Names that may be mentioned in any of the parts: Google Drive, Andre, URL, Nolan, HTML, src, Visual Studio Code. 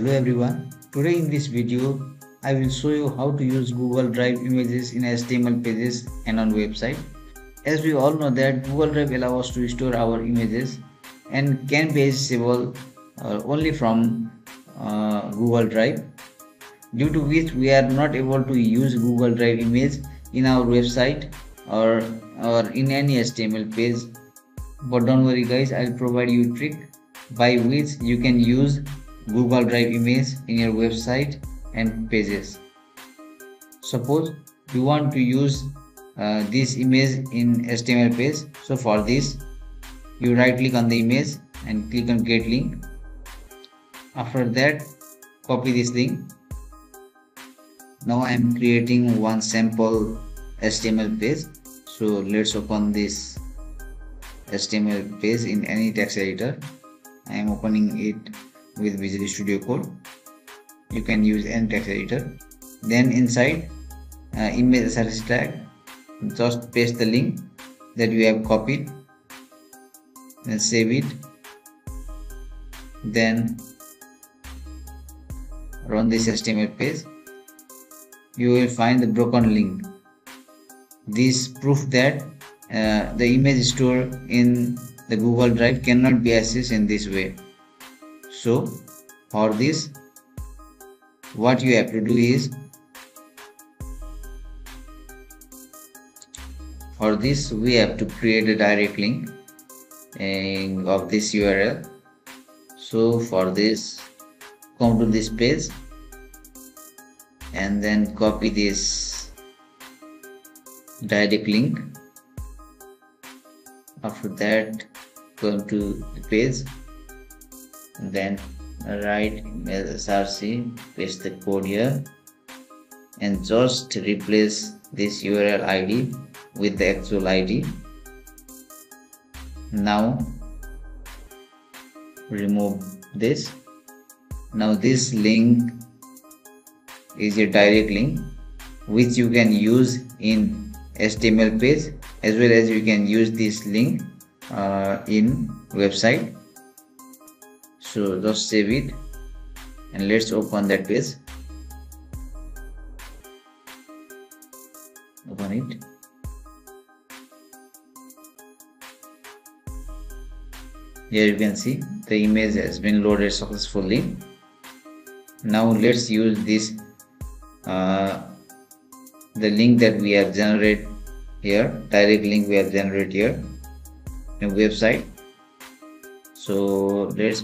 Hello everyone, today in this video I will show you how to use Google Drive images in HTML pages and on website. As we all know that Google Drive allows us to store our images and can be accessible only from Google Drive, due to which we are not able to use Google Drive image in our website or in any HTML page. But don't worry guys, I'll provide you a trick by which you can use Google Drive image in your website and pages. Suppose you want to use this image in HTML page. So for this, you right click on the image and click on get link. After that, copy this link. Now I am creating one sample HTML page. So let's open this HTML page in any text editor. I am opening it with Visual Studio Code. You can use any text editor. Then inside image source tag, just paste the link that you have copied and save it. Then run this HTML page. You will find the broken link. This proves that the image stored in the Google Drive cannot be accessed in this way. So for this, what you have to do is, for this we have to create a direct link of this URL. So for this, come to this page and then copy this direct link. After that, go to the page and then write src, paste the code here and just replace this URL ID with the actual ID. Now remove this. Now this link is a direct link which you can use in HTML page, as well as you can use this link in website. So just save it and let's open that page. Open it. Here you can see the image has been loaded successfully. Now let's use this the link that we have generated here, direct link we have generated here in website. So let's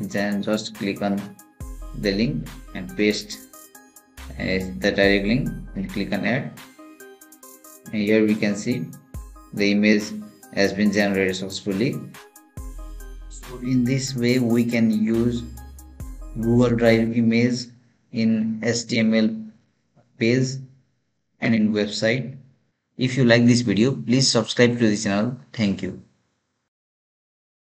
then just click on the link and paste the direct link and click on add, and here we can see the image has been generated successfully. So in this way we can use Google Drive image in HTML page and in website. If you like this video, please subscribe to this channel. Thank you.